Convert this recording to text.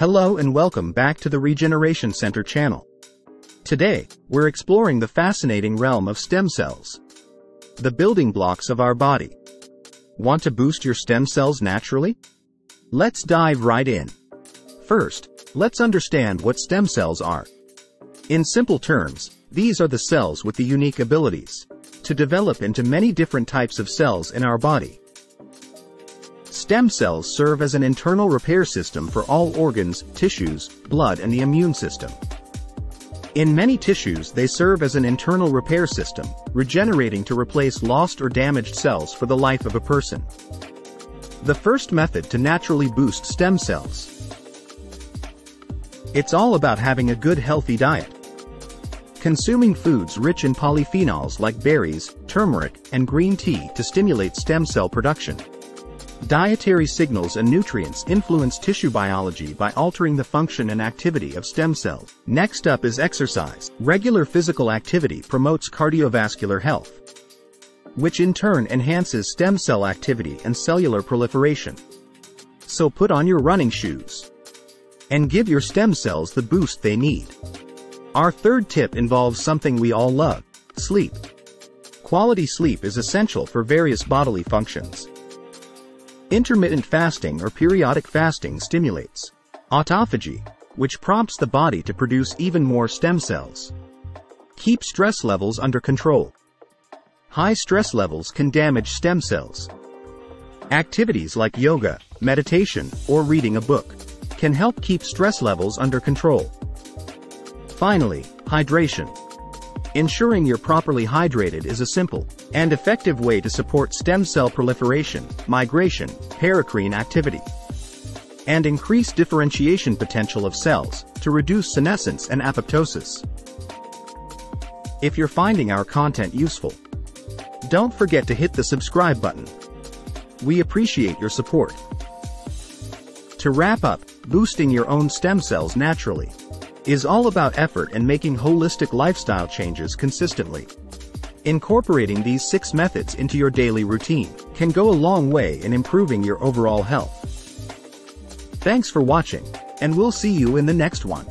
Hello and welcome back to the Regeneration Center channel. Today, we're exploring the fascinating realm of stem cells, the building blocks of our body. Want to boost your stem cells naturally? Let's dive right in. First, let's understand what stem cells are. In simple terms, these are the cells with the unique abilities to develop into many different types of cells in our body. Stem cells serve as an internal repair system for all organs, tissues, blood and the immune system. In many tissues they serve as an internal repair system, regenerating to replace lost or damaged cells for the life of a person. The first method to naturally boost stem cells. It's all about having a good healthy diet. Consuming foods rich in polyphenols like berries, turmeric, and green tea to stimulate stem cell production. Dietary signals and nutrients influence tissue biology by altering the function and activity of stem cells. Next up is exercise. Regular physical activity promotes cardiovascular health, which in turn enhances stem cell activity and cellular proliferation. So put on your running shoes and give your stem cells the boost they need. Our third tip involves something we all love: sleep. Quality sleep is essential for various bodily functions. Intermittent fasting or periodic fasting stimulates autophagy, which prompts the body to produce even more stem cells. Keep stress levels under control. High stress levels can damage stem cells. Activities like yoga, meditation, or reading a book can help keep stress levels under control. Finally, hydration. Ensuring you're properly hydrated is a simple and effective way to support stem cell proliferation, migration, paracrine activity, and increase differentiation potential of cells to reduce senescence and apoptosis. If you're finding our content useful, don't forget to hit the subscribe button. We appreciate your support. To wrap up, boosting your own stem cells naturally is all about effort and making holistic lifestyle changes consistently. Incorporating these 6 methods into your daily routine can go a long way in improving your overall health. Thanks for watching, and we'll see you in the next one.